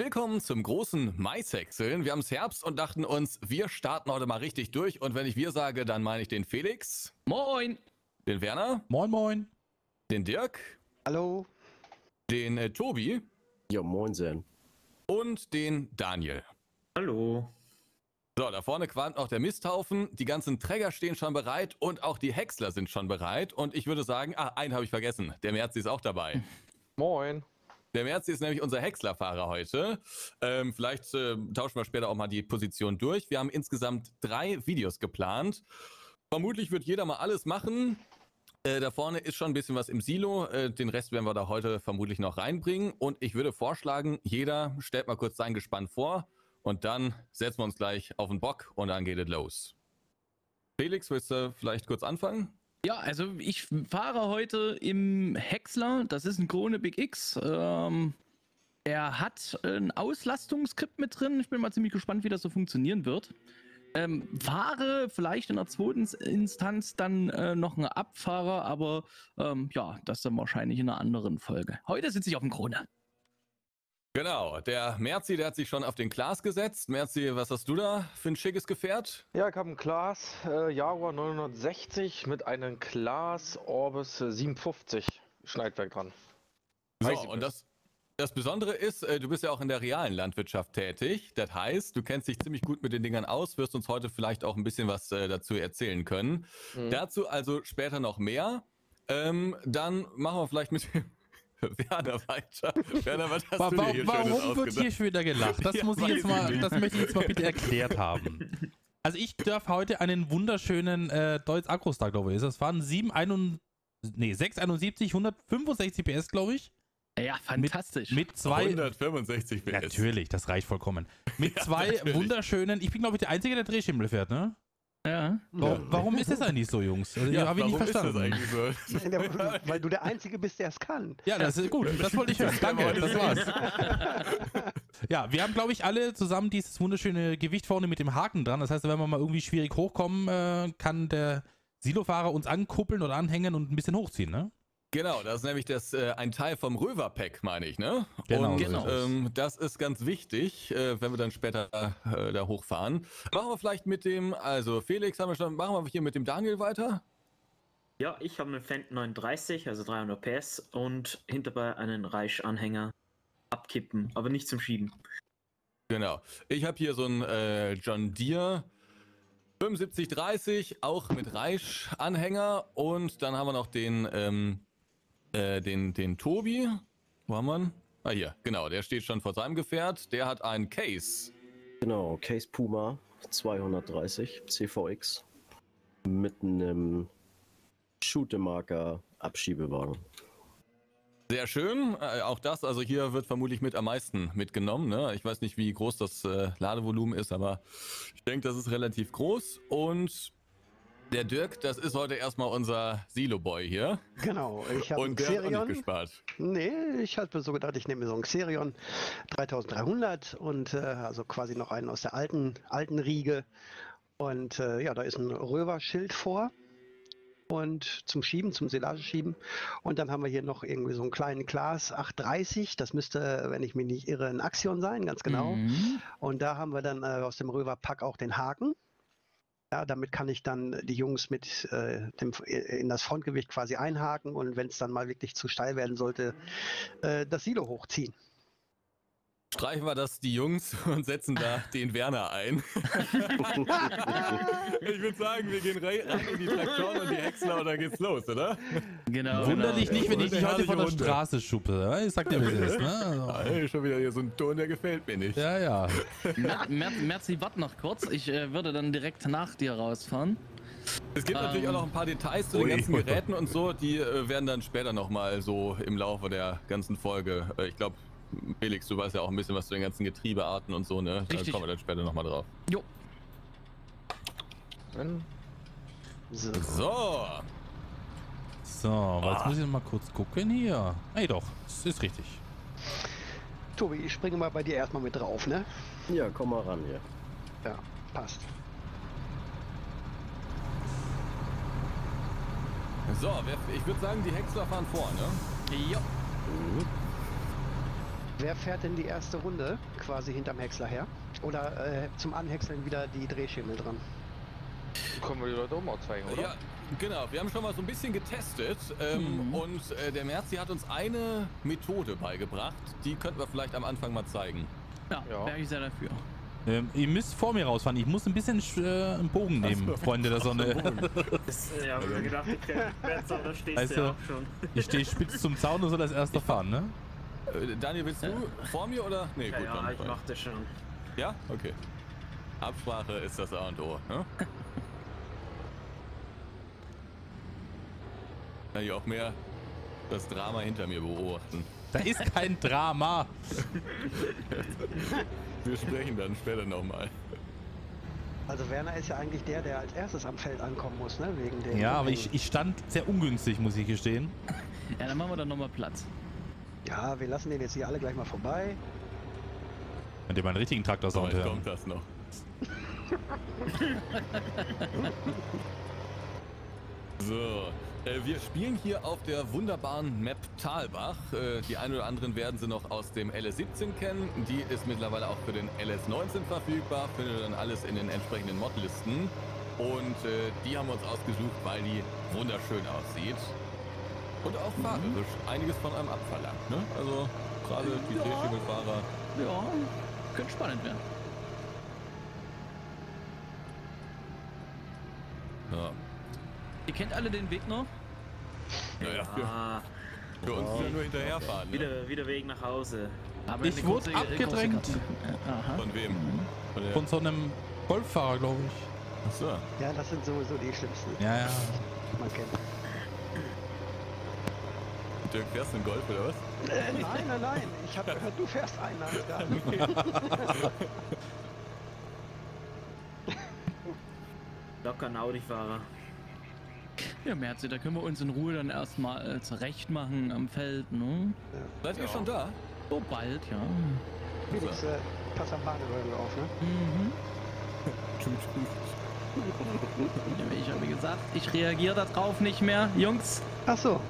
willkommen zum großen Maisexeln. Wir haben es Herbst und dachten uns, wir starten heute mal richtig durch. Und wenn ich wir sage, dann meine ich den Felix. Moin. Den Werner. Moin, moin. Den Dirk. Hallo. Den Tobi. Ja, moin, Sen. Und den Daniel. Hallo. So, da vorne qualmt auch der Misthaufen, die ganzen Träger stehen schon bereit und auch die Häcksler sind schon bereit. Und ich würde sagen, einen habe ich vergessen, der Merzi ist auch dabei. Moin. Der Merzi ist nämlich unser Häckslerfahrer heute. Vielleicht tauschen wir später auch mal die Position durch. Wir haben insgesamt 3 Videos geplant. Vermutlich wird jeder mal alles machen. Da vorne ist schon ein bisschen was im Silo. Den Rest werden wir da heute vermutlich noch reinbringen. Und ich würde vorschlagen, jeder stellt mal kurz sein Gespann vor. Und dann setzen wir uns gleich auf den Bock und dann geht es los. Felix, willst du vielleicht kurz anfangen? Ja, also ich fahre heute im Häcksler. Das ist ein Krone Big X. Er hat ein Auslastungsskript mit drin. Ich bin mal ziemlich gespannt, wie das so funktionieren wird. Fahre vielleicht in der zweiten Instanz dann noch einen Abfahrer, aber ja, das dann wahrscheinlich in einer anderen Folge. Heute sitze ich auf dem Krone. Genau, der Merzi, der hat sich schon auf den CLAAS gesetzt. Merzi, was hast du da für ein schickes Gefährt? Ja, ich habe einen CLAAS Jaguar 960 mit einem CLAAS Orbis 750 Schneidwerk dran. So, und das Besondere ist, du bist ja auch in der realen Landwirtschaft tätig. Das heißt, du kennst dich ziemlich gut mit den Dingern aus, wirst uns heute vielleicht auch ein bisschen was dazu erzählen können. Mhm. Dazu also später noch mehr. Dann machen wir vielleicht mit dem Werner weiter. Werner, was hast du hier warum wird hier schon wieder gelacht? Das, ja, muss ich jetzt mal, das möchte ich jetzt mal bitte erklärt haben. Also ich darf heute einen wunderschönen Deutz Agrostar, glaube ich, ist das. Fahren 671, 165 PS, glaube ich. Ja, fantastisch. Mit zwei, 165 PS. Natürlich, das reicht vollkommen. Mit ja, zwei natürlich wunderschönen, ich bin glaube ich der Einzige, der Drehschimmel fährt, ne? Ja. Warum ist das eigentlich so, Jungs? Also, ja, habe ich nicht verstanden. Ist das eigentlich so? Nein, weil du der Einzige bist, der es kann. Ja, das ist gut. Das wollte ich hören. Danke, das war's. Ja, wir haben, glaube ich, alle zusammen dieses wunderschöne Gewicht vorne mit dem Haken dran. Das heißt, wenn wir mal irgendwie schwierig hochkommen, kann der Silofahrer uns ankuppeln oder anhängen und ein bisschen hochziehen, ne? Genau, das ist nämlich das, ein Teil vom Röverpack, meine ich, ne? Genau. Und genau. Das ist ganz wichtig, wenn wir dann später da hochfahren. Machen wir vielleicht mit dem, also Felix haben wir schon, machen wir hier mit dem Daniel weiter? Ja, ich habe einen Fendt 39, also 300 PS und hinterbei einen Reisch-Anhänger abkippen, aber nicht zum Schieben. Genau, ich habe hier so einen John Deere 7530, auch mit Reisch-Anhänger und dann haben wir noch den, den Tobi. Wo haben wir ihn? Ah, hier, genau, der steht schon vor seinem Gefährt. Der hat einen Case. Genau, Case Puma 230 CVX mit einem Shootemarker Abschiebewagen. Sehr schön, auch das, also hier wird vermutlich mit am meisten mitgenommen, ne? Ich weiß nicht, wie groß das Ladevolumen ist, aber ich denke, das ist relativ groß. Und der Dirk, das ist heute erstmal unser Silo-Boy hier. Genau, ich habe einen Xerion gespart. Nee, ich hatte so gedacht, ich nehme mir so einen Xerion 3300 und also quasi noch einen aus der alten Riege. Und ja, da ist ein Röver-Schild vor. Und zum Schieben, zum Silageschieben. Und dann haben wir hier noch irgendwie so einen kleinen CLAAS 830. Das müsste, wenn ich mich nicht irre, ein Axion sein, ganz genau. Mhm. Und da haben wir dann aus dem Röverpack auch den Haken. Ja, damit kann ich dann die Jungs mit in das Frontgewicht quasi einhaken. Und wenn es dann mal wirklich zu steil werden sollte, das Silo hochziehen. Streichen wir das die Jungs und setzen da den Werner ein. Ich würde sagen, wir gehen rein in die Traktoren und die Häcksler und dann geht's los, oder? Genau. Wunder dich nicht, wenn ich dich heute von der Straße schuppe. Ich sag dir, wie es ist, ne? Also. Hey, schon wieder hier so ein Ton, der gefällt mir nicht. Ja, ja. Merzi, warte noch kurz. Ich würde dann direkt nach dir rausfahren. Es gibt natürlich auch noch ein paar Details zu den ganzen Geräten und so. Die werden dann später nochmal so im Laufe der ganzen Folge, ich glaube, Felix, du weißt ja auch ein bisschen was zu den ganzen Getriebearten und so, ne? Richtig. Da kommen wir dann später nochmal drauf. Jo. So. So, jetzt muss ich mal kurz gucken hier. Ey doch, das ist richtig. Tobi, ich springe mal bei dir erstmal mit drauf, ne? Ja, komm mal ran hier. Ja, passt. So, ich würde sagen, die Häcksler fahren vor, ne? Jo. Mhm. Wer fährt denn die erste Runde quasi hinterm Häcksler her? Oder zum Anhäckseln wieder die Drehschemel dran? Können wir die Leute auch mal zeigen, oder? Ja, genau. Wir haben schon mal so ein bisschen getestet. Der Merzi hat uns eine Methode beigebracht. Die könnten wir vielleicht am Anfang mal zeigen. Ja, wäre ich sehr dafür. Ihr müsst vor mir rausfahren. Ich muss ein bisschen einen Bogen nehmen, Freunde der Sonne. Ja, hab ich gedacht, da stehst weißt du ja auch schon. Ich stehe spitz zum Zaun und soll das erste fahren, ne? Daniel, willst du vor mir oder? Nee, ja, gut. Ja, ich mach das schon. Ja? Okay. Absprache ist das A und O, ne? Kann ich auch mehr das Drama hinter mir beobachten. Da ist kein Drama. Wir sprechen dann später nochmal. Also Werner ist ja eigentlich der, der als erstes am Feld ankommen muss, ne? Wegen dem aber ich stand sehr ungünstig, muss ich gestehen. Ja, dann machen wir doch nochmal Platz. Ja, wir lassen den jetzt hier alle gleich mal vorbei. Könnt ihr mal einen richtigen Traktor-Sound hören? Kommt das noch. So, wir spielen hier auf der wunderbaren Map Thalbach. Die ein oder anderen werden sie noch aus dem LS17 kennen. Die ist mittlerweile auch für den LS19 verfügbar. Findet ihr dann alles in den entsprechenden Modlisten. Und die haben wir uns ausgesucht, weil die wunderschön aussieht. Und auch fahrerisch einiges von einem abverlangt, ne? Also gerade die Drehschiegelfahrer. Ja, könnte spannend werden. Ja. Ihr kennt alle den Weg noch? Naja, für uns nur hinterherfahren. Ne? Wieder Weg nach Hause. Aber ich wurde abgedrängt. Von wem? Von so einem Golffahrer, glaube ich. Achso. Ja, das sind sowieso die schlimmsten. Ja, ja. Man kennt. Dirk, fährst du einen Golf oder was? Nein, nein, nein. Ich habe gehört, du fährst einen. Locker ein Audi-Fahrer. Ja, Merzi, da können wir uns in Ruhe dann erstmal zurecht machen am Feld, ne? Ja. Seid ihr schon da? So bald, ja. Felix, pass am Badewagen auf, ne? Mhm. Ich habe gesagt, ich reagiere darauf nicht mehr, Jungs. Ach so.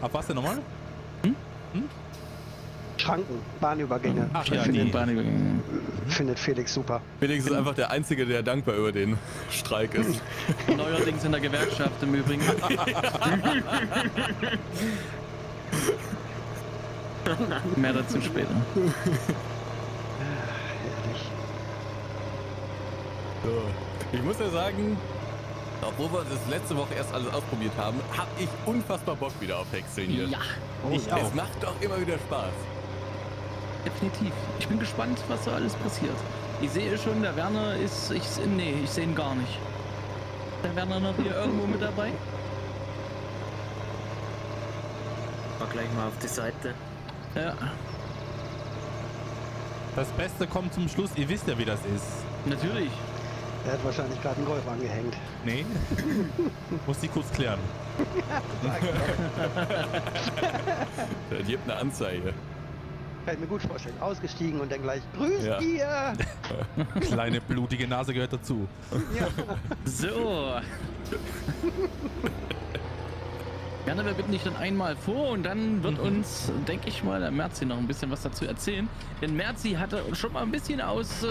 Ab was denn nochmal? Schranken, Bahnübergänge. Ach ja, die Bahnübergänge. Findet Felix super. Felix ist einfach der Einzige, der dankbar über den Streik ist. Neuerdings in der Gewerkschaft im Übrigen. Mehr dazu später. Herrlich. So. Ich muss ja sagen, obwohl wir das letzte Woche erst alles ausprobiert haben, habe ich unfassbar Bock wieder auf Häckseln hier. Ja, es macht doch immer wieder Spaß. Definitiv. Ich bin gespannt, was da alles passiert. Ich sehe schon, der Werner ist... ich sehe ihn gar nicht. Der Werner noch hier irgendwo mit dabei? Mal gleich mal auf die Seite. Ja. Das Beste kommt zum Schluss. Ihr wisst ja, wie das ist. Natürlich. Er hat wahrscheinlich gerade einen Golf angehängt. Nee. Muss die kurz klären. Das gibt eine Anzeige. Kann ich mir gut vorstellen. Ausgestiegen und dann gleich grüßt ihr! Kleine blutige Nase gehört dazu. Ja. So. Gerne, wir bitten dich dann einmal vor und dann wird uns, denke ich mal, der Merzi noch ein bisschen was dazu erzählen. Denn Merzi hatte schon mal ein bisschen aus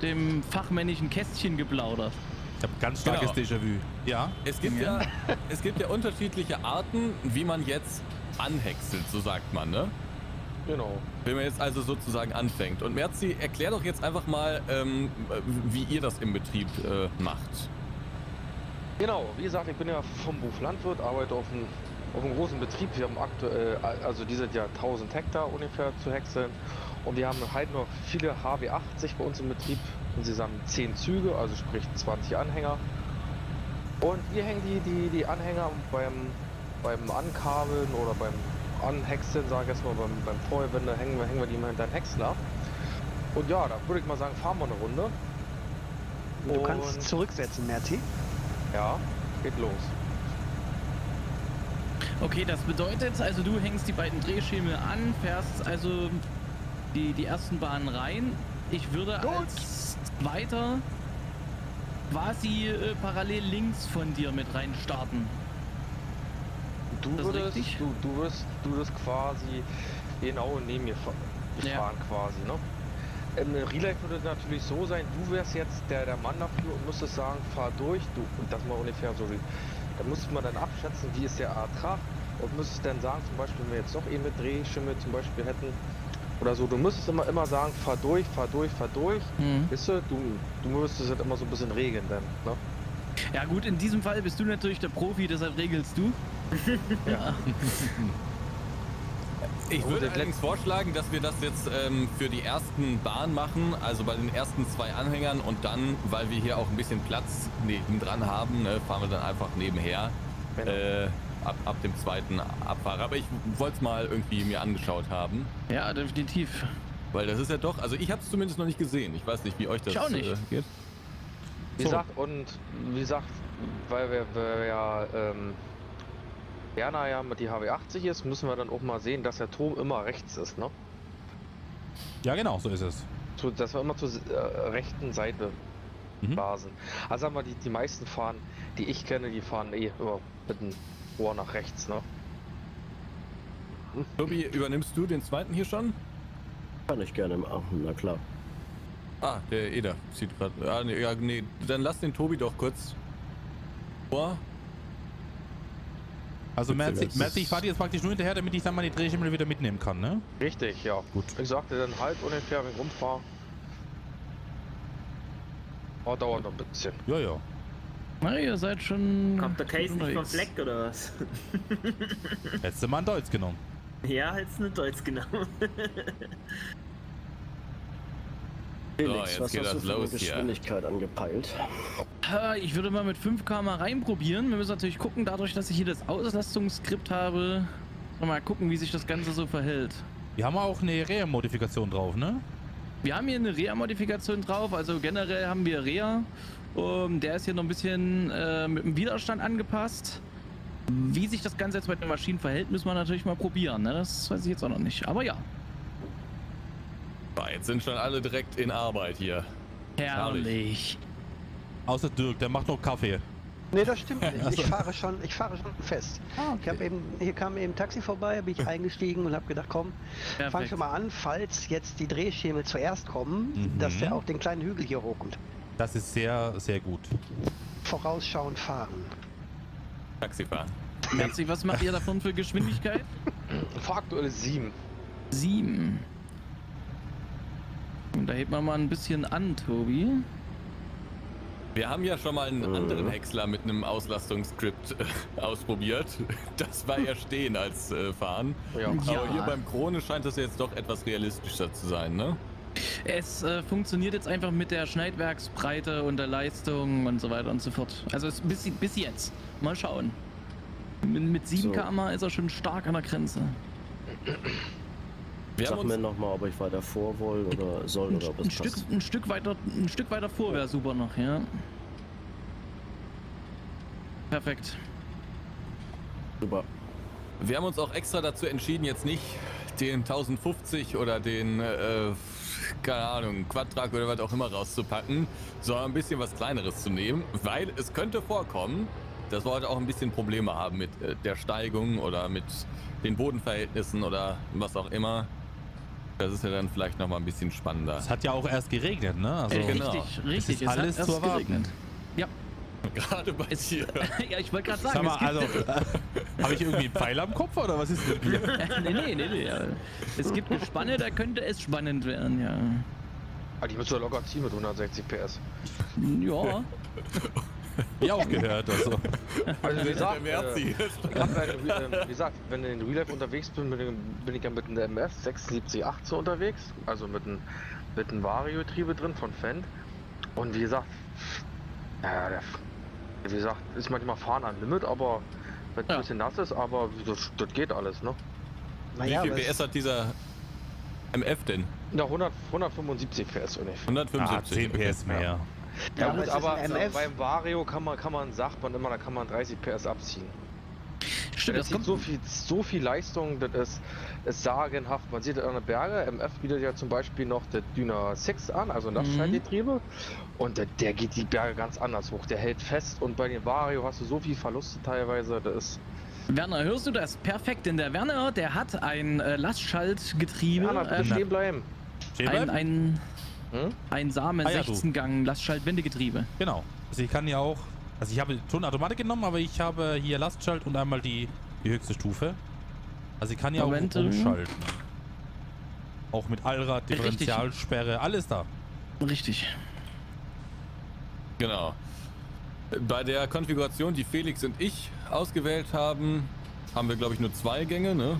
dem fachmännischen Kästchen geplaudert. Ich habe ganz starkes Déjà-vu. Ja. Es gibt ja unterschiedliche Arten, wie man jetzt anhäckselt, so sagt man, ne? Genau. Wenn man jetzt also sozusagen anfängt. Und Merzi, erklär doch jetzt einfach mal, wie ihr das im Betrieb macht. Genau, wie gesagt, ich bin ja vom Beruf Landwirt, arbeite auf einem großen Betrieb. Wir haben aktuell, also dieses Jahr 1000 Hektar ungefähr zu häckseln. Und wir haben halt noch viele HW80 bei uns im Betrieb. Insgesamt 10 Züge, also sprich 20 Anhänger. Und wir hängen die Anhänger beim Ankabeln oder beim Anhäckseln, sage ich jetzt mal, beim Vorwände hängen wir die mal hinter den Häcksler ab. Und ja, da würde ich mal sagen, fahren wir eine Runde. Du kannst zurücksetzen, Merzi. Ja, geht los. Okay, das bedeutet, also du hängst die beiden Drehschemel an, fährst also die ersten Bahnen rein. Ich würde als Zweiter quasi parallel links von dir mit rein starten. Du würdest quasi genau neben mir gefahren, ja, quasi, ne? Relife würde natürlich so sein, du wärst jetzt der Mann dafür und müsstest sagen, fahr durch, du, und das mal ungefähr so, da müsste man dann abschätzen, wie ist der Ertrag, und müsstest dann sagen, zum Beispiel, wenn wir jetzt noch eben mit Drehschimmel zum Beispiel hätten, oder so, du müsstest immer sagen, fahr durch, fahr durch, fahr durch, mhm, weißt du, du müsstest halt immer so ein bisschen regeln dann, ne? Ja gut, in diesem Fall bist du natürlich der Profi, deshalb regelst du. Ja. Ich würde allerdings vorschlagen, dass wir das jetzt für die ersten Bahnen machen, also bei den ersten zwei Anhängern, und dann, weil wir hier auch ein bisschen Platz nebendran haben, ne, fahren wir dann einfach nebenher, genau, ab dem zweiten Abfahrer. Aber ich wollte es mal irgendwie mir angeschaut haben. Ja, definitiv. Weil das ist ja doch, also ich habe es zumindest noch nicht gesehen. Ich weiß nicht, wie euch das geht. Wie gesagt, so. Und wie gesagt, weil wir ja Werner ja mit die HW80 ist, müssen wir dann auch mal sehen, dass der Turm immer rechts ist, ne? Ja, genau, so ist es. Dass wir immer zur rechten Seite blasen. Mhm. Also sagen wir, die meisten fahren, die ich kenne, die fahren immer mit dem Ohr nach rechts, ne? Tobi, übernimmst du den zweiten hier schon? Kann ich gerne machen, na klar. Ah, der Eder zieht gerade. Ah, nee, ja, nee, dann lass den Tobi doch kurz vor. Also Merzi, ich fahre jetzt praktisch nur hinterher, damit ich dann mal die Drehschimmel wieder mitnehmen kann, ne? Richtig, ja. Gut. Ich sagte dann halb ungefähr, wenn ich rumfahre. Oh, dauert noch ein bisschen. Ja, ja. Na, ihr seid schon... Kommt der Case nicht vom Fleck, oder was? Hättest du mal einen Deutz genommen. Ja, hättest du einen Deutz genommen. Felix, was hast du für eine Geschwindigkeit angepeilt? Ich würde mal mit 5 km reinprobieren. Wir müssen natürlich gucken, dadurch, dass ich hier das Auslastungsskript habe, mal gucken, wie sich das Ganze so verhält. Wir haben auch eine Rea-Modifikation drauf, ne? Wir haben hier eine Rea-Modifikation drauf, also generell haben wir Rea. Der ist hier noch ein bisschen mit dem Widerstand angepasst. Wie sich das Ganze jetzt mit den Maschinen verhält, müssen wir natürlich mal probieren, ne? Das weiß ich jetzt auch noch nicht, aber ja. Jetzt sind schon alle direkt in Arbeit hier. Herrlich. Außer Dirk, der macht noch Kaffee. Nee, das stimmt nicht. Also. Ich fahre schon fest. Ah, okay. Hier kam eben ein Taxi vorbei, bin ich eingestiegen und habe gedacht, komm, fang schon mal an, falls jetzt die Drehschemel zuerst kommen, dass der auch den kleinen Hügel hier hochkommt. Das ist sehr, sehr gut. Vorausschauend fahren. Taxifahren. Merzi, was macht ihr davon für Geschwindigkeit? Faktor 7. 7. Da hebt man mal ein bisschen an, Tobi. Wir haben ja schon mal einen anderen Häcksler mit einem Auslastungsskript ausprobiert. Das war ja stehen als fahren. Ja. Aber hier beim Krone scheint das jetzt doch etwas realistischer zu sein, ne? Es funktioniert jetzt einfach mit der Schneidwerksbreite und der Leistung und so weiter und so fort. Also bis jetzt. Mal schauen. Mit 7 km/h ist er schon stark an der Grenze. Sag mir nochmal, ob ich weiter vor will oder soll oder ob es passt. Ein Stück weiter vor wäre super noch, ja. Perfekt. Super. Wir haben uns auch extra dazu entschieden, jetzt nicht den 1050 oder den, keine Ahnung, Quadrak oder was auch immer rauszupacken, sondern ein bisschen was Kleineres zu nehmen, weil es könnte vorkommen, dass wir heute auch ein bisschen Probleme haben mit der Steigung oder mit den Bodenverhältnissen oder was auch immer. Das ist ja dann vielleicht noch mal ein bisschen spannender. Es hat ja auch erst geregnet, ne? Also genau. Richtig. Es ist alles zu erwarten. Ja. Gerade bei dir. Ja, ich wollte gerade sagen. Sag mal, also, habe ich irgendwie einen Pfeil am Kopf oder was ist das? Nee. Es gibt Gespanne, da könnte es spannend werden, ja. Aber die müsst ihr locker ziehen mit 160 PS. Ja. Ja, auch gehört, also wie gesagt, wenn du in Relive unterwegs bist, bin ich ja mit einem MF 768 unterwegs, also mit einem Vario-Triebe drin von Fendt, und wie gesagt, naja, wie gesagt, ist manchmal Fahren am Limit, aber wenn es ein bisschen nass ist, aber das geht alles, ne? Naja, wie viel PS hat dieser MF denn? Ja, 175 PS oder nicht? 175 PS mehr. Ja. Ja, gut, aber beim Vario kann man sagt man immer, da kann man 30 PS abziehen. Stimmt, das kommt so viel Leistung, das ist sagenhaft. Man sieht das an den Bergen, MF bietet ja zum Beispiel noch der Dyna 6 an, also ein Abschaltgetriebe. Und der geht die Berge ganz anders hoch, der hält fest, und bei dem Vario hast du so viel Verluste teilweise, das ist... Werner, hörst du das? Perfekt, denn der Werner, der hat ein Lastschaltgetriebe. Werner, stehen bleiben. Ein Samen 16-Gang Lastschaltwendegetriebe. Genau. Also ich kann ja auch, also ich habe schon Automatik genommen, aber ich habe hier Lastschalt und einmal die höchste Stufe. Also ich kann ja auch umschalten. Auch mit Allrad, Differentialsperre, alles da. Richtig. Genau. Bei der Konfiguration, die Felix und ich ausgewählt haben, haben wir, glaube ich, nur 2 Gänge, ne?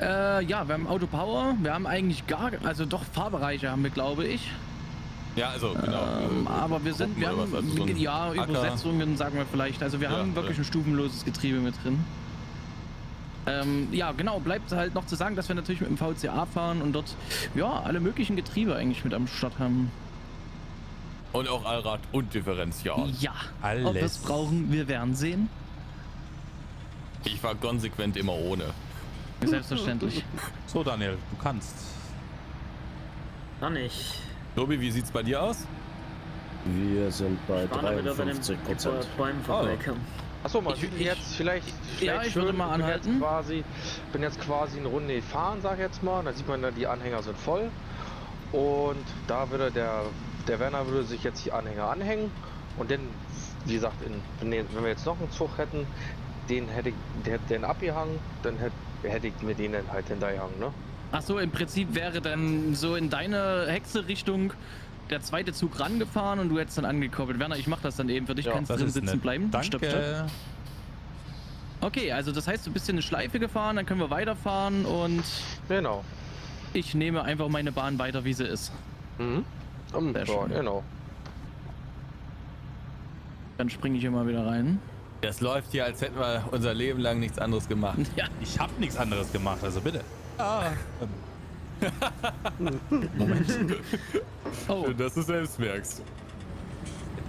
Ja, wir haben Autopower, wir haben eigentlich gar, also doch Fahrbereiche haben wir, glaube ich. Ja, also genau. Aber wir sind, wir haben, also so ja, Übersetzungen, sagen wir vielleicht. Also wir haben wirklich ein stufenloses Getriebe mit drin. Ja, genau, bleibt halt noch zu sagen, dass wir natürlich mit dem VCA fahren und dort, ja, alle möglichen Getriebe eigentlich mit am Start haben. Und auch Allrad und Differential. Ja, alles. Ob wir es brauchen, wir werden sehen. Ich war konsequent immer ohne. Selbstverständlich. So, Daniel, du kannst. Kann ich. Tobi, wie sieht's bei dir aus? Wir sind bei 53%. Achso, man sieht jetzt vielleicht ich würde mal anhalten. Ich bin jetzt quasi eine Runde fahren, sag ich jetzt mal. Da sieht man, die Anhänger sind voll. Und da würde der Werner würde sich jetzt die Anhänger anhängen. Und dann, wie gesagt, wenn wir jetzt noch einen Zug hätten, den hätte ich den abgehangen, dann hätte ich mir den halt hintergehangen, ne? Achso, im Prinzip wäre dann so in deine Hexe-Richtung der zweite Zug rangefahren und du hättest dann angekoppelt. Werner, ich mach das dann eben für dich, kannst drin sitzen bleiben. Danke. Stopp, stopp. Okay, also das heißt, du bist in eine Schleife gefahren, dann können wir weiterfahren und... Genau. Ich nehme einfach meine Bahn weiter, wie sie ist. Mhm. Sehr schön. Genau. Dann springe ich hier mal wieder rein. Das läuft hier, als hätten wir unser Leben lang nichts anderes gemacht. Ja. Ich habe nichts anderes gemacht, also bitte. Ah. Moment. Oh. Schön, dass du selbst merkst.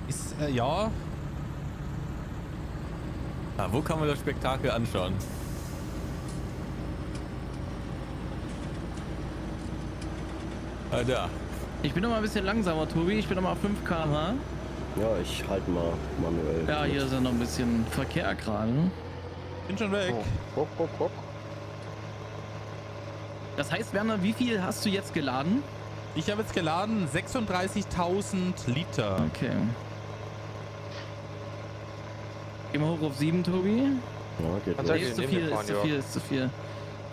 Ist, ja. Na, wo kann man das Spektakel anschauen? Ah, da. Ich bin noch mal ein bisschen langsamer, Tobi. Ich bin noch mal 5 km/h. Ja, ich halte mal manuell. Ja, hier ist ja noch ein bisschen Verkehr gerade. Bin schon weg. Oh. Hopp, hopp, hopp. Das heißt, Werner, wie viel hast du jetzt geladen? Ich habe jetzt geladen 36.000 Liter. Okay. Gehen wir hoch auf 7, Tobi. Ja, geht los. Nee, ist zu viel, ist zu viel, ist zu viel.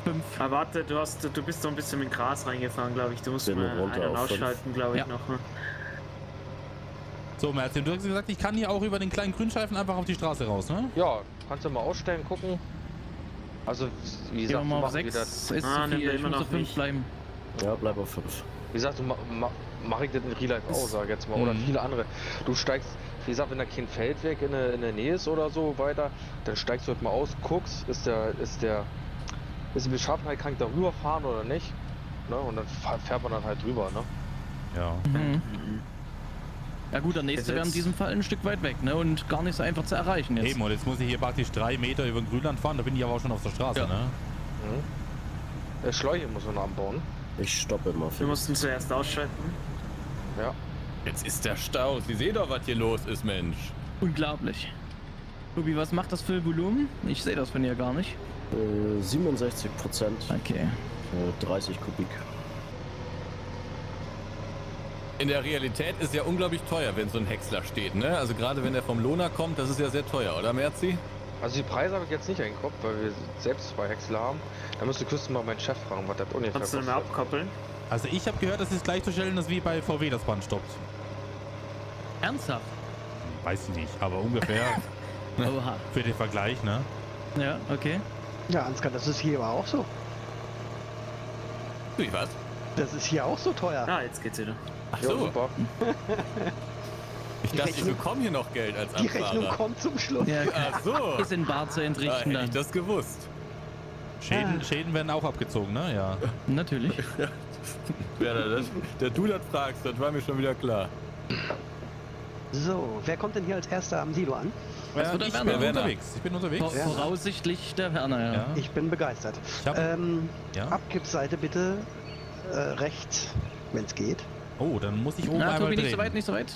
5. Aber warte, du bist so ein bisschen mit Gras reingefahren, glaube ich. Du musst mal einen ausschalten, glaube ich, nochmal. So, Merzi, du hast gesagt, ich kann hier auch über den kleinen Grünstreifen einfach auf die Straße raus, ne? Ja, kannst du mal ausstellen, gucken. Also, wie gesagt, wir machen 6. Das ist zu viel, ich muss auf 5 bleiben. Ja, bleib auf 5. Wie gesagt, mach ich das in Real Life auch, sag jetzt mal, oder viele andere. Du steigst, wie gesagt, wenn da kein Feldweg in der Nähe ist oder so weiter, dann steigst du halt mal aus, guckst, ist die Beschaffenheit, kann ich da rüberfahren oder nicht? Ne? Und dann fährt man dann halt drüber, ne? Ja. Ja gut, der nächste wäre in diesem Fall ein Stück weit weg, ne? Und gar nicht so einfach zu erreichen jetzt. Eben, und jetzt muss ich hier praktisch 3 Meter über den Grünland fahren, da bin ich aber auch schon auf der Straße, ne? Mhm. Schläuche muss man anbauen. Ich stoppe immer. Wir mussten zuerst ausschalten. Ja. Jetzt ist der Stau. Sie sehen doch, was hier los ist, Mensch. Unglaublich. Tobi, was macht das für Volumen? Ich sehe das von hier gar nicht. 67%. Okay. 30 Kubik. In der Realität ist ja unglaublich teuer, wenn so ein Häcksler steht, ne? Also gerade wenn er vom Lohner kommt, das ist ja sehr teuer, oder Merzi? Also die Preise habe ich jetzt nicht im Kopf, weil wir selbst 2 Häcksler haben. Da müsste Küsten mal meinen Chef fragen, was der ungefähr kostet. Kannst du mal abkoppeln? Also ich habe gehört, das ist gleichzustellen, dass wie bei VW das Band stoppt. Ernsthaft? Weiß ich nicht, aber ungefähr. Oha. Für den Vergleich, ne? Ja, okay. Ja, Ansgar, das ist hier aber auch so. Wie, was? Das ist hier auch so teuer. Ah, jetzt geht's wieder. Ach so. Ja, super. Ich dachte, ich bekomme hier noch Geld als Abfahrer. Die Rechnung kommt zum Schluss. Ja, ach so. Ist in Bar zu entrichten. Hätte ich das gewusst. Schäden werden auch abgezogen, ne? Ja. Natürlich. Ja, dass du das fragst, das war mir schon wieder klar. So, wer kommt denn hier als Erster am Silo an? Ich bin unterwegs. Voraussichtlich der Werner, ja. Ich bin begeistert. Abgibseite bitte rechts, wenn es geht. Oh, dann muss ich oben einmal drehen. Nicht so weit, nicht so weit.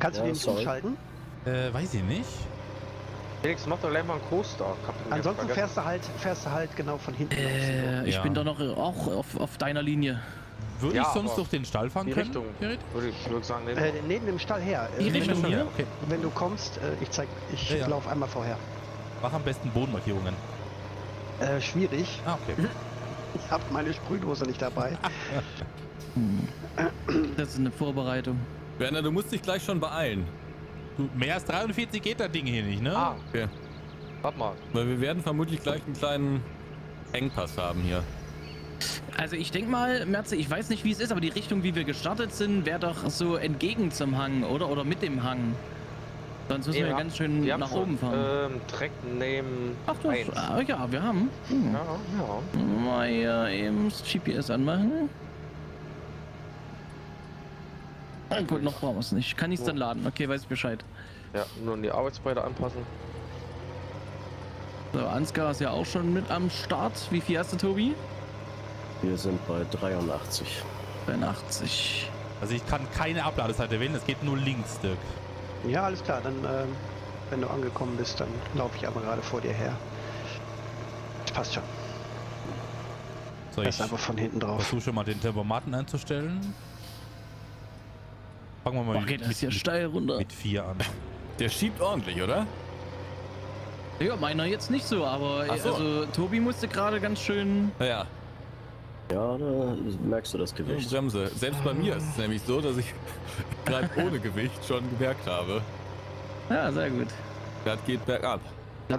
Kannst du den umschalten? Weiß ich nicht. Felix, mach doch gleich mal einen Coaster. Ansonsten fährst du halt genau von hinten raus. Ich bin doch noch auf deiner Linie. Würde ich sonst durch den Stall fahren können? Würde ich sagen, neben dem Stall her. Die Richtung hier? Okay. Wenn du kommst, ich laufe einmal vorher. Mach am besten Bodenmarkierungen. Schwierig. Ah, okay. Ich habe meine Sprühdose nicht dabei. Das ist eine Vorbereitung. Werner, du musst dich gleich schon beeilen. Du, mehr als 43 geht das Ding hier nicht, ne? Ah, okay. Warte mal. Weil wir werden vermutlich gleich einen kleinen Engpass haben hier. Also ich denke mal, Merzi, ich weiß nicht, wie es ist, aber die Richtung, wie wir gestartet sind, wäre doch so entgegen zum Hang, oder? Oder mit dem Hang. Sonst müssen wir ganz schön nach oben fahren. Dreck nehmen. Ach doch, wir haben. Mal eben das GPS anmachen. Gut, noch brauchen wir es nicht. Kann nichts dann laden. Okay, weiß ich Bescheid. Ja, nur an die Arbeitsbreite anpassen. So, Ansgar ist ja auch schon mit am Start. Wie viel hast du, Tobi? Wir sind bei 83. 83. Also ich kann keine Abladeseite wählen, es geht nur links, Dirk. Ja, alles klar, dann wenn du angekommen bist, dann laufe ich aber gerade vor dir her. Passt schon. So, ich aber von hinten drauf. Versuche schon mal den Tempomaten einzustellen. Fangen wir mal mit 4 an. Der schiebt ordentlich, oder? Ja, meiner jetzt nicht so, aber also Tobi musste gerade ganz schön. Ja. Ja, da merkst du das Gewicht. Bremse. Selbst bei mir ist es nämlich so, dass ich gerade ohne Gewicht schon gemerkt habe. Ja, sehr gut. Das geht bergab. Da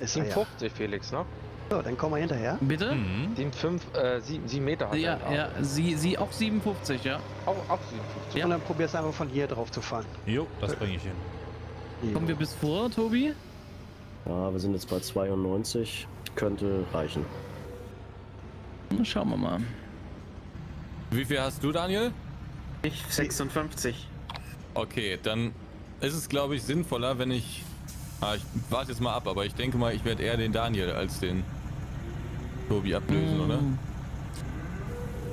ist 57, Felix, ne? So, dann kommen wir hinterher. Bitte? 7 Meter hat er. Ja, auch 57, ja. Auch 57. Ja. Und dann probierst du einfach von hier drauf zu fahren. Jo, das bringe ich hin. Jo. Kommen wir bis vor, Tobi? Ja, wir sind jetzt bei 92. Könnte reichen. Schauen wir mal. Wie viel hast du, Daniel? Ich 56. Okay, dann ist es, glaube ich, sinnvoller, wenn ich... ich warte jetzt mal ab, aber ich denke mal, ich werde eher den Daniel als den Tobi ablösen, oder?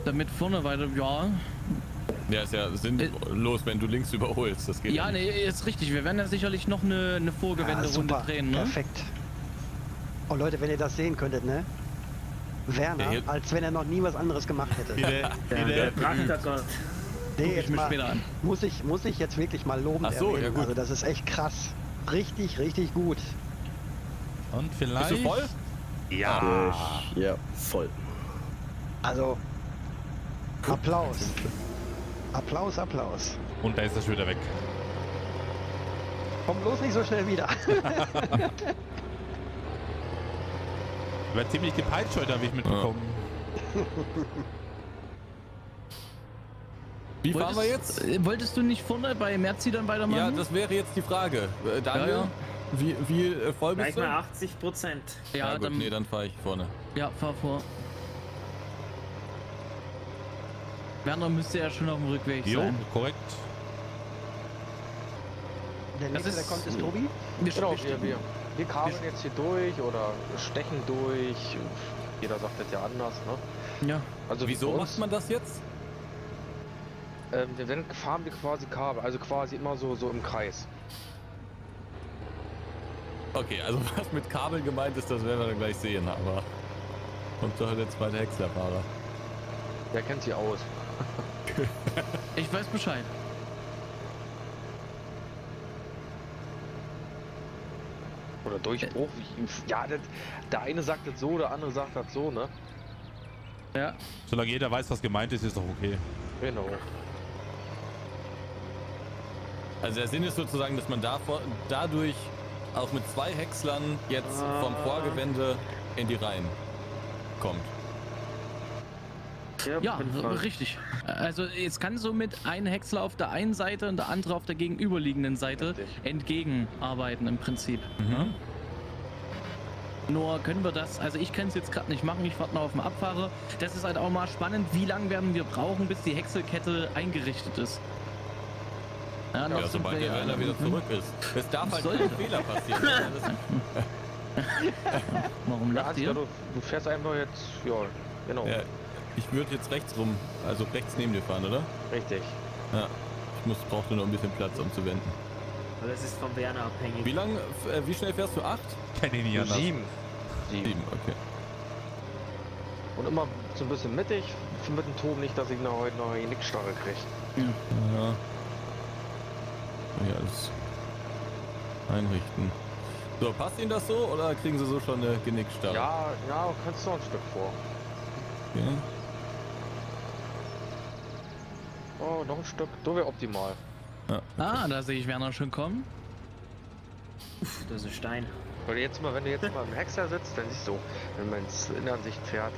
Damit vorne weiter, ja, ist ja sinnlos, wenn du links überholst, das geht ja nicht. Nee, ist richtig. Wir werden ja sicherlich noch eine Vorgewenderunde drehen, ne? Perfekt. Oh Leute, wenn ihr das sehen könntet, ne? Werner, als wenn er noch nie was anderes gemacht hätte. Nee, jetzt mal, muss ich jetzt wirklich mal loben. Ach so, ja gut. Also das ist echt krass. Richtig, richtig gut. Und vielleicht... Bist du voll? Ja. Ja, voll. Also, Applaus. Applaus, Applaus. Und da ist das wieder weg. Komm bloß nicht so schnell wieder. Ich war ziemlich gepeitscht heute, habe ich mitbekommen. Ja. Wie fahren wir jetzt? Wolltest du nicht vorne bei Merzi dann weitermachen? Ja, das wäre jetzt die Frage. Daniel, wie voll bist du? Gleich mal 80%. Ja, gut, dann, dann fahre ich vorne. Ja, fahr vor. Werner müsste ja schon auf dem Rückweg sein. Jo, korrekt. Der nächste, der kommt, ist Tobi. Wir kabeln jetzt hier durch oder stechen durch. Jeder sagt das ja anders, ne? Ja. Also wieso macht man das jetzt? Dann fahren wir quasi Kabel, also quasi immer so im Kreis. Okay, also was mit Kabel gemeint ist, das werden wir dann gleich sehen, aber... Und da hat der zweite Häckslerfahrer. Der kennt sich aus. Ich weiß Bescheid. Oder Durchbruch, der eine sagt das so, der andere sagt das so, ne? Ja. Solange jeder weiß, was gemeint ist, ist doch okay. Genau. Also der Sinn ist sozusagen, dass man dadurch auch mit 2 Häckslern jetzt vom Vorgewende in die Reihen kommt. Ja, richtig. Also jetzt kann somit ein Häcksler auf der einen Seite und der andere auf der gegenüberliegenden Seite entgegenarbeiten im Prinzip. Nur können wir das, also ich kann es jetzt gerade nicht machen, ich warte noch auf dem Abfahrer. Das ist halt auch mal spannend, wie lange werden wir brauchen, bis die Häckselkette eingerichtet ist. Ja, ja, sobald der Werner wieder zurück ist. Es darf halt kein Fehler passieren. Warum lacht ihr? Du fährst einfach jetzt, genau. Ja. Ich würde jetzt rechts rum, also rechts neben dir fahren, oder? Richtig. Ja. Ich brauchte noch ein bisschen Platz, um zu wenden. Aber das ist vom Werner abhängig. Wie lange, wie schnell fährst du? 8? Kenne ich nicht anders. 7. Okay. Und immer so ein bisschen mittig, mit dem Turm nicht, dass ich noch heute noch eine Nickstarre kriege. Ja. Ja, alles einrichten. So, passt Ihnen das so oder kriegen Sie so schon eine Genickstarre? Ja, ja, kannst du noch ein Stück vor. Okay. Oh, noch ein Stück, das wäre optimal. Ja, okay. Ah, da sehe ich Werner schon kommen. Das ist ein Stein. Weil jetzt mal, wenn du jetzt mal im Hexer sitzt, dann siehst du, wenn man ins Innensicht fährt,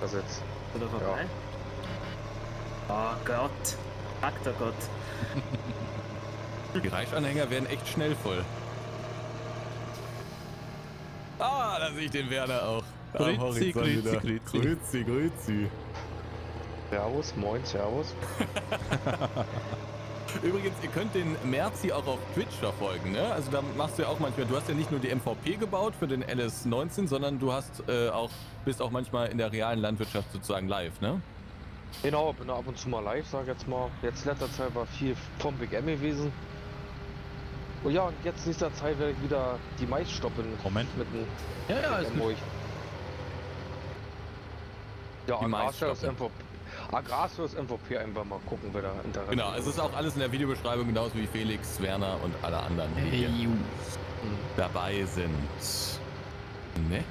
da sitzt. Oder vorbei? Ja. Oh Gott. Aktergott. Die Reischanhänger werden echt schnell voll. Ah, da sehe ich den Werner auch. Grüezi, grüezi, grüezi, grüezi. Servus, moin, servus. Übrigens, ihr könnt den Merzi auch auf Twitch verfolgen, ne? Also da machst du ja auch manchmal, du hast ja nicht nur die MVP gebaut für den LS19, sondern du hast auch, bist auch manchmal in der realen Landwirtschaft sozusagen live, ne? Genau, bin da ab und zu mal live, sag jetzt mal. Jetzt letzter Zeit war viel vom Big M gewesen. Oh ja, und jetzt in nächster Zeit werde ich wieder die Mais stoppen. Moment. Mit dem ja, ist ruhig. Ja, Agrarflussinfo MVP einfach mal gucken, wer da Interesse. Genau, es ist auch alles in der Videobeschreibung, genauso wie Felix, Werner und alle anderen, die hier dabei sind. Ne?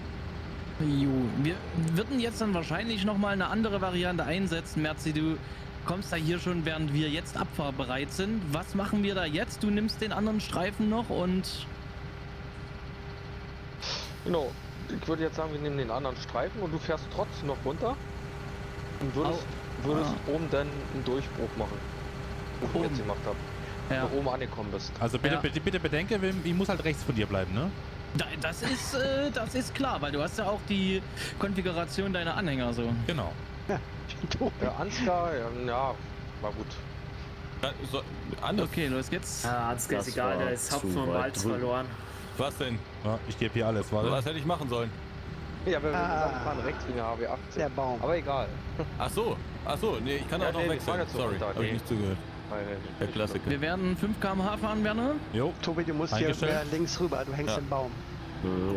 Wir würden jetzt dann wahrscheinlich nochmal eine andere Variante einsetzen. Merzi, du kommst da hier schon, während wir jetzt abfahrbereit sind. Was machen wir da jetzt? Du nimmst den anderen Streifen noch und... Genau, ich würde jetzt sagen, wir nehmen den anderen Streifen und du fährst trotzdem noch runter und würdest... Würdest oben dann einen Durchbruch machen, wo ich jetzt gemacht habe, wenn du oben angekommen bist. Also bitte, bitte bedenke, ich muss halt rechts von dir bleiben, ne? Das ist klar, weil du hast ja auch die Konfiguration deiner Anhänger so. Genau. Ja, Ansgar, ja, war gut. Ja, so, okay, los geht's. Ja, Ansgar ist egal, der ist Hopfen und Malz verloren. Was denn? Ja, ich gebe hier alles, warte. Was hätte ich machen sollen? Ja, wir fahren rechts in der HW80. Der Baum. Aber egal. Ach so, nee, ich kann auch noch wechseln. Sorry, hab ich nicht zugehört. Der Klassiker. Wir werden 5 km/h fahren, Werner. Jo. Tobi, du musst hier links rüber, du hängst im Baum.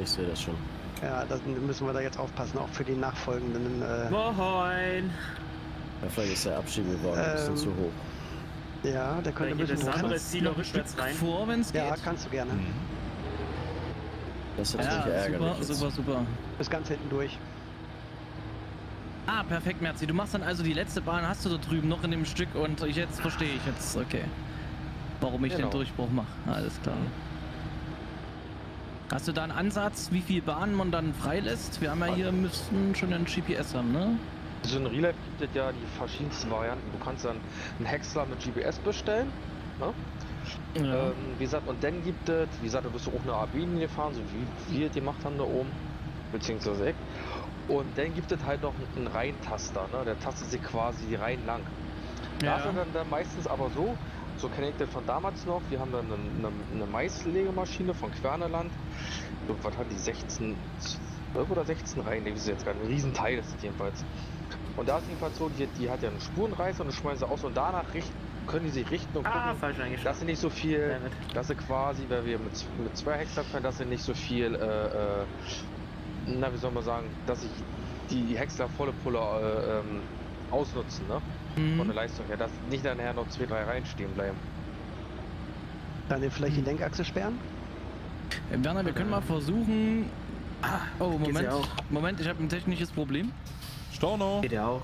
Ich sehe das schon. Ja, das müssen wir da jetzt aufpassen, auch für die nachfolgenden. Moin! Ja, vielleicht ist der Abschiebeweg ein bisschen zu hoch. Ja, der könnte ein bisschen hoch. Vor, wenn's geht. Ja, kannst du gerne. Das ist natürlich ärgerlich. Super. Bis ganz hinten durch. Ah, perfekt, Merzi. Du machst dann also die letzte Bahn, hast du da drüben noch in dem Stück und jetzt verstehe ich jetzt, okay. Warum ich den Durchbruch mache. Alles klar. Hast du da einen Ansatz, wie viele Bahnen man dann freilässt? Wir haben ja hier, müssten schon einen GPS haben, ne? So ein Relay bietet ja die verschiedensten Varianten. Du kannst dann einen Häcksler mit GPS bestellen, ne? Ja. Wie gesagt, und dann gibt es, wie gesagt, du bist auch eine AB-Linie gefahren, so wie wir gemacht haben da oben, beziehungsweise und dann gibt es halt noch einen Reihentaster, ne? Der tastet sie quasi die Reihen lang. Ja. Da ist dann, meistens aber so kenne ich das von damals noch, wir haben dann eine Maislegemaschine von Kverneland, und was hat die 16, 12 oder 16 Reihen, die wissen jetzt gerade, ein Riesenteil ist das jedenfalls. Und da ist jedenfalls so, die hat ja einen Spurenreißer und das schmeißen sie aus und danach können die sich richten und gucken, dass sie nicht so viel, dass sie quasi, weil wir mit 2 Hexer fahren, dass sie nicht so viel, na, wie soll man sagen, dass sich die Häcksler volle Pulle ausnutzen, ne? Von der Leistung her, dass nicht nachher noch 2-3 Reihen stehen bleiben. Dann vielleicht die Lenkachse sperren? Werner, wir können mal versuchen... Ah, oh, Moment, ich habe ein technisches Problem. Storno! Geht ja auch.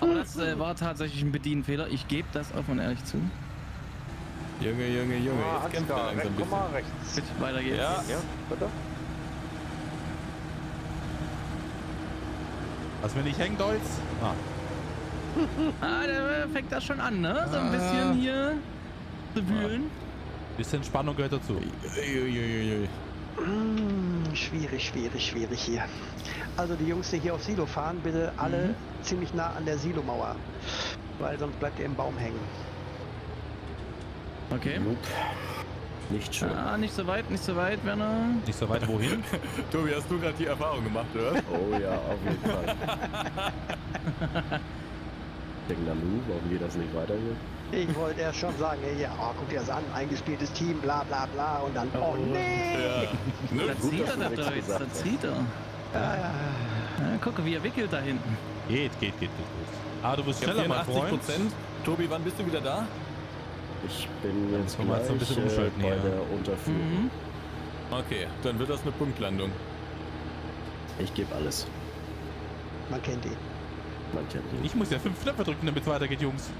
Aber das war tatsächlich ein Bedienfehler, ich gebe das offen und ehrlich zu. Junge, jetzt kämpft er langsam ein bisschen. Mal rechts. Weiter geht's. Ja, bitte. Was will ich hängen, Deutz? Der fängt das schon an, ne? So ein bisschen hier zu wühlen. Bisschen Spannung gehört dazu. Schwierig hier. Also die Jungs, die hier auf Silo fahren, bitte alle ziemlich nah an der Silomauer. Weil sonst bleibt ihr im Baum hängen. Okay. Gut. Nicht schön. Ah, nicht so weit, Werner. Nicht so weit wohin? Tobi, hast du gerade die Erfahrung gemacht, oder? Oh ja, auf jeden Fall. Ich denke, warum geht das nicht weiter hier? Ich wollte erst schon sagen, ja, oh, guck dir das an, eingespieltes Team, bla bla bla, und dann, oh nee! Ja. Ne, das sieht er da Deutz, das sieht er. Ja, ja. Na, gucke, wie er wickelt da hinten. Geht. Ah, du bist schneller, mein Freund. Tobi, wann bist du wieder da? Ich bin jetzt gleich so ein bisschen umschalten bei der Unterführung. Mhm. Okay, dann wird das eine Punktlandung. Ich gebe alles. Man kennt ihn. Ich muss ja 5 Knöpfe drücken, damit es weitergeht, Jungs.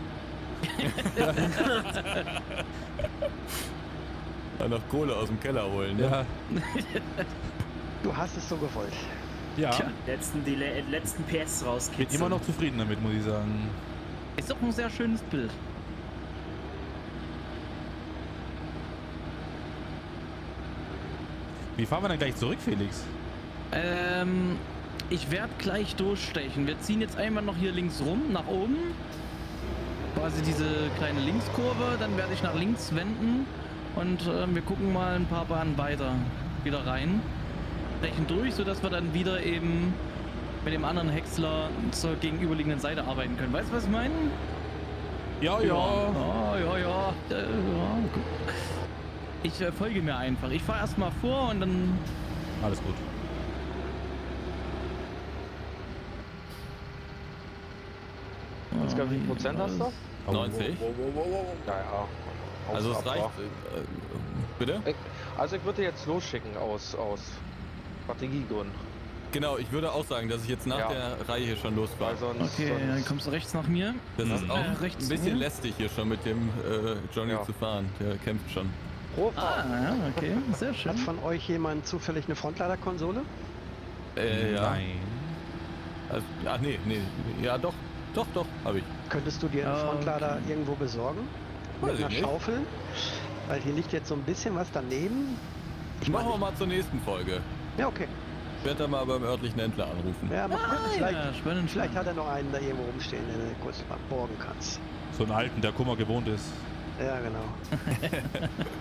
Dann noch Kohle aus dem Keller holen, ne? Ja. Du hast es so gewollt. Ja. Tja, die letzten PS rauskitzeln. Bin immer noch zufrieden damit, muss ich sagen. Ist doch ein sehr schönes Bild. Wie fahren wir dann gleich zurück, Felix? Ich werde gleich durchstechen. Wir ziehen jetzt einmal noch hier links rum, nach oben. Quasi diese kleine Linkskurve. Dann werde ich nach links wenden. Und wir gucken mal ein paar Bahnen weiter wieder rein. Stechen durch, sodass wir dann wieder eben mit dem anderen Häcksler zur gegenüberliegenden Seite arbeiten können. Weißt du, was ich meine? Ja, ja. Ja. Ich folge mir einfach. Ich fahre erstmal vor und dann... Alles gut. Jetzt glaube ich, wie viel Prozent hast du? 90. Naja. Also es reicht. Bitte? Also ich würde jetzt losschicken aus Strategiegründen. Genau, ich würde auch sagen, dass ich jetzt nach der Reihe hier schon losfahre. Okay, dann kommst du rechts nach mir. Das ist auch ein bisschen lästig hier schon mit dem Johnny zu fahren. Der kämpft schon. Ah, okay, sehr schön. Hat von euch jemand zufällig eine Frontlader-Konsole? Nein. Also, nee. Ja, doch, habe ich. Könntest du dir einen Frontlader irgendwo besorgen? Mit einer Schaufel? Weil hier liegt jetzt so ein bisschen was daneben. Machen wir mal zur nächsten Folge. Ja, okay. Ich werde da mal beim örtlichen Händler anrufen. Ja, vielleicht hat er noch einen da irgendwo rumstehen, den du kurz mal borgen kannst. So einen alten, der Kummer gewohnt ist. Ja, genau.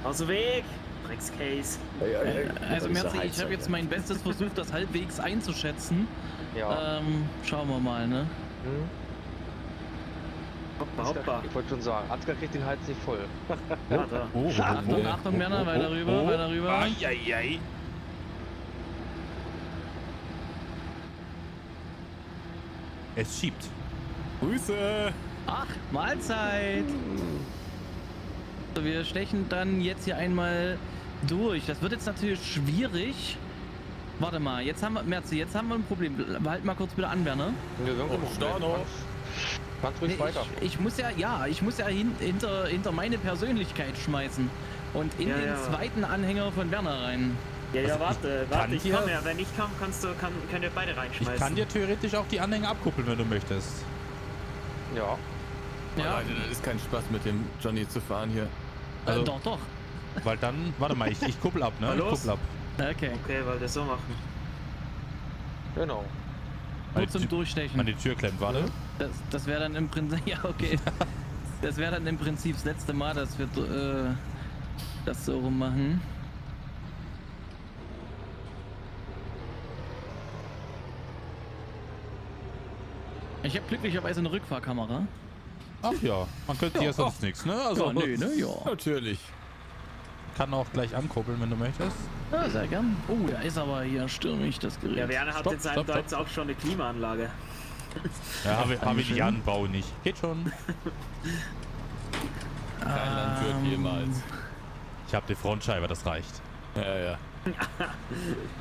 Aus dem Weg! Dreckscase. Also Merzi, ich habe jetzt mein Bestes versucht, das halbwegs einzuschätzen. Ja. Schauen wir mal, ne? Hoppa. Ich wollte schon sagen, Ansgar kriegt den Hals nicht voll. Achtung, Werner, weiter rüber, weiter rüber. Ai. Es schiebt. Grüße! Ach, Mahlzeit! Wir stechen dann jetzt hier einmal durch. Das wird jetzt natürlich schwierig. Warte mal, jetzt haben wir, Merzi, jetzt haben wir ein Problem. Halt mal kurz wieder an, Werner. Wir sind im Stau noch. Kannst ruhig weiter. Ich muss ja hinter meine Persönlichkeit schmeißen. Und in den zweiten Anhänger von Werner rein. Ja, warte, ich komme ja. Wenn ich komme, könnt ihr beide reinschmeißen. Ich kann dir theoretisch auch die Anhänger abkuppeln, wenn du möchtest. Ja. Ja. Leute, das ist kein Spaß mit dem Johnny zu fahren hier. Also, doch. Weil dann, warte mal, ich kuppel ab, ne? Ich kuppel ab. Okay, weil wir so machen. Genau. Nur zum Durchstechen. An die Tür klemmt, warte. Das wäre dann im Prinzip, ja okay. Das wäre dann im Prinzip das letzte Mal, dass wir das so rummachen. Ich habe glücklicherweise eine Rückfahrkamera. Ach ja, man könnte hier sonst nichts, ne? Also ja, natürlich. Kann auch gleich ankuppeln, wenn du möchtest. Ja, sehr gern. Oh, da ist aber hier stürmig das Gerät. Ja, Werner hat jetzt in Deutz auch schon eine Klimaanlage. Ja, habe ich die Anbau nicht. Geht schon. Kein Land führt jemals. Ich habe die Frontscheibe, das reicht. Ja.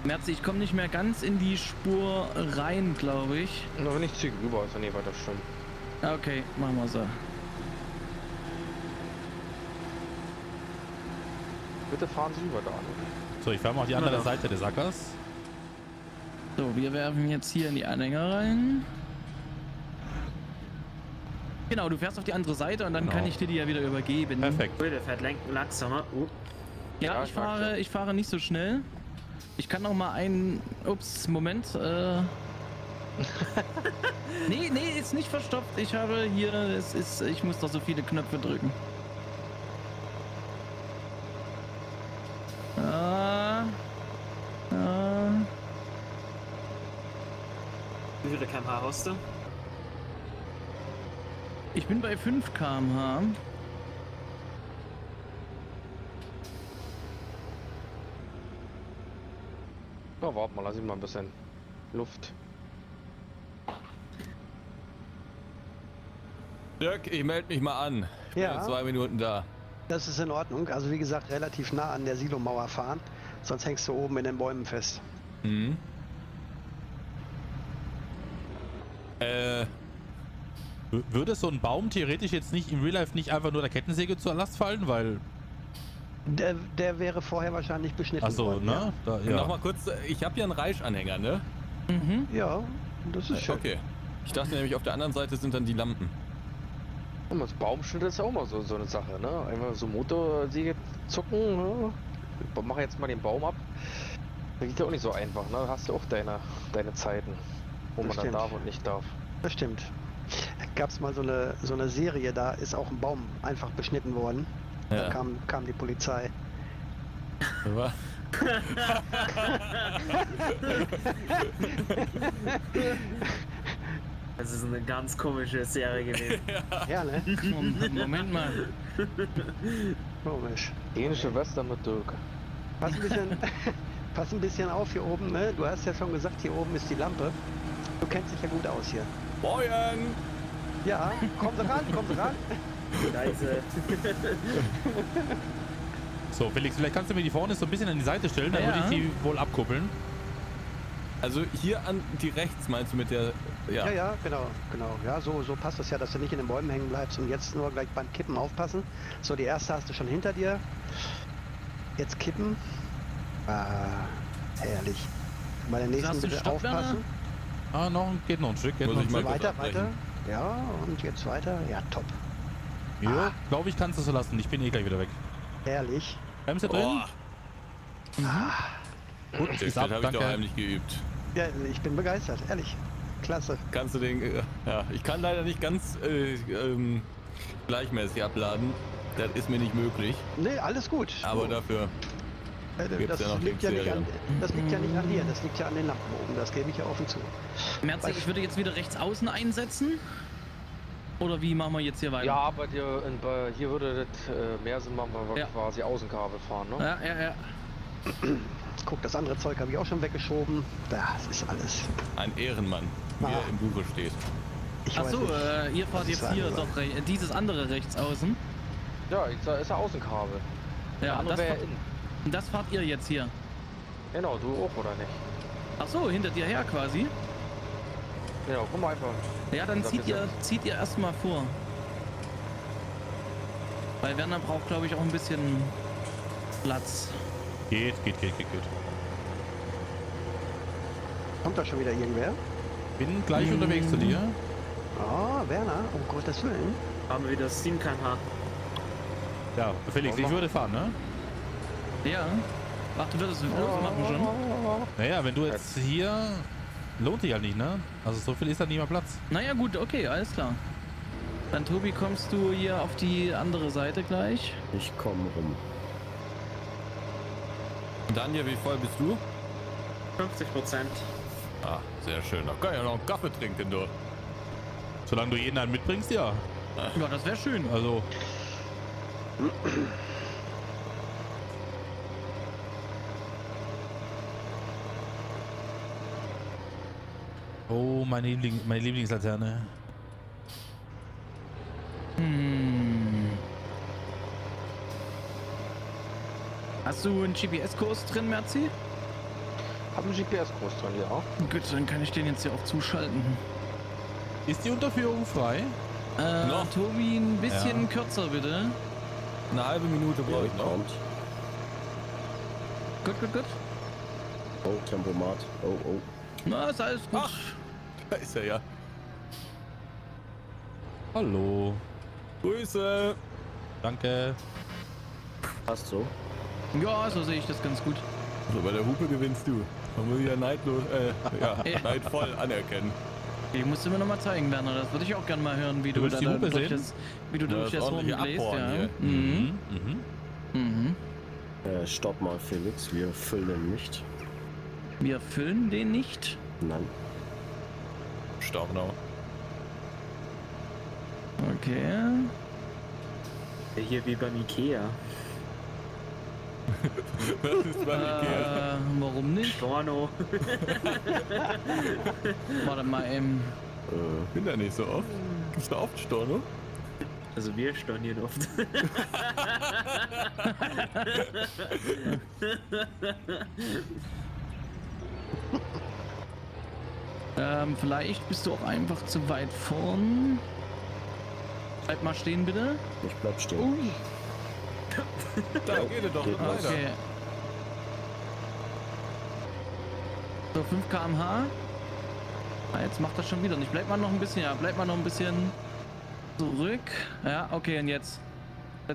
Merzi, ich komme nicht mehr ganz in die Spur rein, glaube ich. Noch wenn ich zügig rüber, also nee, weiter schon. Okay, machen wir so. Bitte fahren Sie über da. So, ich fahre mal auf die andere Seite des Ackers. So, wir werfen jetzt hier in die Anhänger rein. Genau, du fährst auf die andere Seite und dann kann ich dir die ja wieder übergeben. Perfekt. Der fährt langsamer. Ja, ich fahre nicht so schnell. Ich kann noch mal einen... Ups, Moment. Nee, ist nicht verstopft. Ich habe hier, ich muss doch so viele Knöpfe drücken. Wie viele km/h hast du? Ich bin bei 5 km/h. Ja, warte mal, lass ich mal ein bisschen Luft. Dirk, ich melde mich mal an. Ich bin in 2 Minuten da. Das ist in Ordnung. Also wie gesagt, relativ nah an der Silomauer fahren. Sonst hängst du oben in den Bäumen fest. Mhm. Würde so ein Baum theoretisch jetzt nicht im Real Life nicht einfach nur der Kettensäge zur Last fallen, weil... Der wäre vorher wahrscheinlich beschnitten worden. Ach so, ne? Ja. Ja. Nochmal kurz, ich habe hier einen Reisch-Anhänger, ne? Mhm. Ja, das ist schön. Okay. Ich dachte nämlich, auf der anderen Seite sind dann die Lampen. Und das Baumschild ist ja auch mal so eine Sache, ne? Einfach so Motorsäge zucken, ne? Ich mache jetzt mal den Baum ab. Das geht ja auch nicht so einfach, ne? Da hast du auch deine Zeiten, wo man dann darf und nicht darf. Das stimmt. Gab es mal so eine Serie, da ist auch ein Baum einfach beschnitten worden. Ja. Da kam die Polizei. Was? Das ist eine ganz komische Serie gewesen. Ja, ne? Moment mal. Komisch. Ähnliche Western mit Dirk. Pass ein bisschen auf hier oben, ne? Du hast ja schon gesagt, hier oben ist die Lampe. Du kennst dich ja gut aus hier. Morgen! Ja, komm ran! Scheiße. So, Felix, vielleicht kannst du mir die vorne so ein bisschen an die Seite stellen, dann würde ich die wohl abkuppeln. Also hier an die rechts meinst du mit der... Ja, genau. Ja, so passt das ja, dass du nicht in den Bäumen hängen bleibst und jetzt nur gleich beim Kippen aufpassen. So, die erste hast du schon hinter dir. Jetzt kippen. Ah, herrlich. Bei der nächsten bitte aufpassen. Ah, geht noch ein Stück. Weiter. Ja, und jetzt weiter. Ja, top. Ja, glaube ich, kannst du so lassen. Ich bin eh gleich wieder weg. Ehrlich? Bremse drin? Gut, das habe ich doch heimlich geübt. Ja, ich bin begeistert, ehrlich. Klasse. Kannst du den... Ja, ich kann leider nicht ganz gleichmäßig abladen. Das ist mir nicht möglich. Nee, alles gut. Aber dafür... Das liegt ja nicht an dir, das liegt ja an den Lampen oben, das gebe ich ja offen zu. Merzi, ich würde jetzt wieder rechts außen einsetzen? Oder wie machen wir jetzt hier weiter? Ja, aber hier würde das mehr Sinn machen, weil wir quasi Außenkabel fahren, ne? Ja. Guck, das andere Zeug habe ich auch schon weggeschoben. Das ist alles. Ein Ehrenmann, wie er im Google steht. Achso, ihr fahrt jetzt hier doch dieses andere rechts außen? Ja, ist ja Außenkabel. Ja, das wäre innen. Das fahrt ihr jetzt hier? Genau, du auch, oder nicht? Ach so, hinter dir her quasi? Genau, komm einfach. Ja, dann zieht ihr erstmal vor. Weil Werner braucht, glaube ich, auch ein bisschen Platz. Geht. Kommt da schon wieder irgendwer? Bin gleich unterwegs zu dir. Oh, Werner, um Gottes Willen. Haben wir wieder 7 km/h. Ja, Felix, ich würde fahren, ne? Ja. Ach, du würdest es machen schon. Naja, wenn du jetzt hier... Lohnt sich halt nicht, ne? Also so viel ist da nicht mehr Platz. Naja, gut, okay, alles klar. Dann, Tobi, kommst du hier auf die andere Seite gleich? Ich komme rum. Daniel, wie voll bist du? 50%. Ah, sehr schön. Da kann ich ja noch einen Kaffee trinken, du. Solange du jeden einen mitbringst, ja. Ja, das wäre schön. Also... Oh, meine Lieblingslaterne. Hast du einen GPS-Kurs drin, Merzi? Hab einen GPS-Kurs drin, ja. Gut, dann kann ich den jetzt hier auch zuschalten. Ist die Unterführung frei? Noch? Tobi, ein bisschen kürzer, bitte. Eine halbe Minute brauche ich noch. Gut. Oh, Tempomat. Oh. Na, ist alles gut. Ach, da ist er ja. Hallo. Grüße. Danke. Passt so. Ja, so sehe ich das ganz gut. So, bei der Hupe gewinnst du. Man muss ja neidlos, neidvoll anerkennen. Die musst du mir nochmal zeigen, Werner. Das würde ich auch gerne mal hören, wie du da durch das Horn bläst. Ja. Mhm. Stopp mal, Felix. Wir füllen nicht. Wir füllen den nicht? Nein. Staubnau. Okay. Hier wie beim Ikea. Das ist bei Ikea. Warum nicht? Dorno. Warte mal eben. Bin da nicht so oft. Gibt's da oft Storno? Also wir stornieren oft. Vielleicht bist du auch einfach zu weit vorn. Bleib mal stehen, bitte. Ich bleib stehen. Ui. Da geht er doch weiter. Okay. So, 5 km/h. Ah, jetzt macht das schon wieder nicht. Bleibt mal noch ein bisschen, ja, bleibt mal noch ein bisschen zurück. Ja, okay, und jetzt.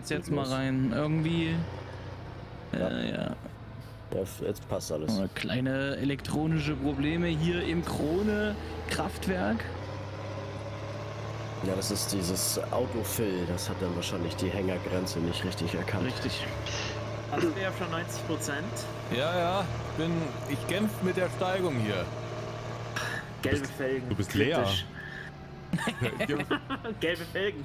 Jetzt mal rein. Irgendwie. Ja. Ja, jetzt passt alles. Oh, kleine elektronische Probleme hier im Krone-Kraftwerk. Ja, das ist dieses Autofill, das hat dann wahrscheinlich die Hängergrenze nicht richtig erkannt. Richtig. Hast du ja schon 90%? Ja, ich kämpfe mit der Steigung hier. Gelbe Felgen. Du bist kritisch. Leer. Gelbe Felgen.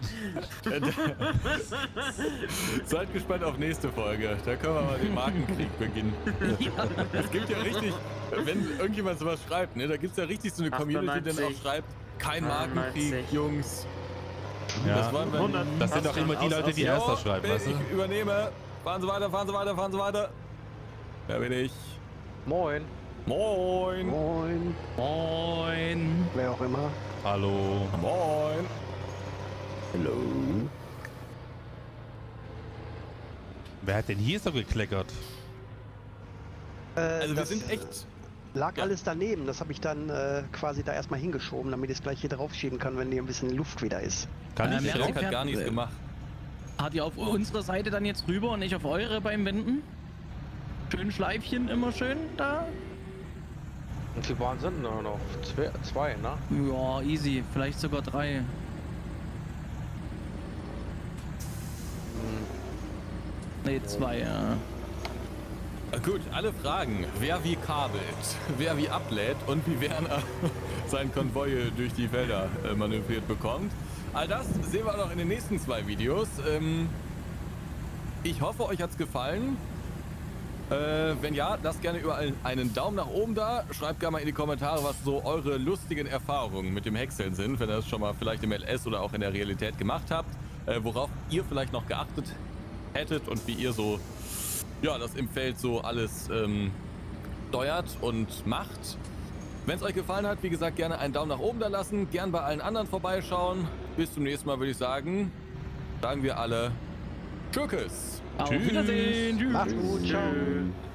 Seid gespannt auf nächste Folge. Da können wir mal den Markenkrieg beginnen. Ja. Es gibt ja richtig, wenn irgendjemand sowas schreibt, ne, da gibt es ja richtig so eine Community, die dann auch schreibt, kein Markenkrieg, Jungs. Ja. Das wollen wir nicht. Das sind doch immer die Leute, die erster schreiben, weißt du? Ich übernehme. Fahren Sie weiter, fahren Sie weiter, fahren Sie weiter. Da bin ich. Moin. Moin. Moin. Moin. Wer auch immer. Hallo. Moin. Hallo. Wer hat denn hier so gekleckert? Also wir sind echt... Lag alles daneben, das habe ich dann quasi da erstmal hingeschoben, damit ich es gleich hier drauf schieben kann, wenn hier ein bisschen Luft wieder ist. Kann ich nicht, hat gar nichts gemacht. Hat ihr auf unserer Seite dann jetzt rüber und nicht auf eure beim Wenden? Schön Schleifchen, immer schön da. Und sie waren sind nur noch zwei, ne? Ja, easy, vielleicht sogar 3. Ne, 2, ja. Gut, alle Fragen. Wer wie kabelt, wer wie ablädt und wie Werner seinen Konvoi durch die Felder manövriert bekommt. All das sehen wir noch in den nächsten 2 Videos. Ich hoffe, euch hat's gefallen. Wenn ja, lasst gerne überall einen Daumen nach oben da. Schreibt gerne mal in die Kommentare, was so eure lustigen Erfahrungen mit dem Häckseln sind, wenn ihr das schon mal vielleicht im LS oder auch in der Realität gemacht habt. Worauf ihr vielleicht noch geachtet hättet und wie ihr so... Ja, das im Feld so alles steuert und macht. Wenn es euch gefallen hat, wie gesagt, gerne einen Daumen nach oben da lassen. Gern bei allen anderen vorbeischauen. Bis zum nächsten Mal, würde ich sagen. Sagen wir alle Tschüss. Auf Wiedersehen. Tschüss. Macht's gut. Ciao.